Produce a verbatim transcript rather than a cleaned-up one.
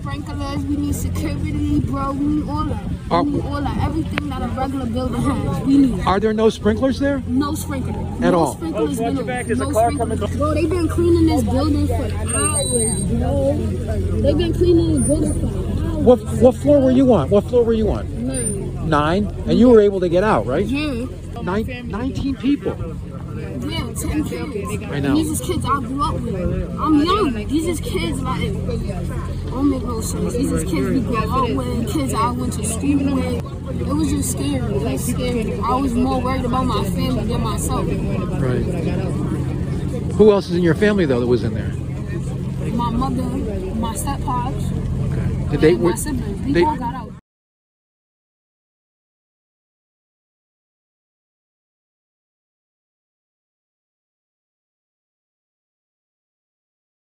sprinklers, we need security, bro, we need all that. We are, need all that. Everything that a regular building has, we need. Are there no sprinklers there? No sprinklers. At no all? Sprinklers, oh, no back. There's no a car sprinklers. Coming. Bro, they've been cleaning this building for hours, bro. They've been cleaning this building for hours. What, what floor were you on? What floor were you on? Nine. Nine? And you were able to get out, right? Yeah. Nine, Nineteen people. Yeah, ten kids. I know. These is kids I grew up with. I'm young. These is kids like I don't make no sense. These is kids we grew up with, kids I went to school with. It was just scary. It was scary. I was more worried about my family than myself. Right. Who else is in your family though that was in there? My mother, my step-pops, okay. Did they, my siblings. We all got out.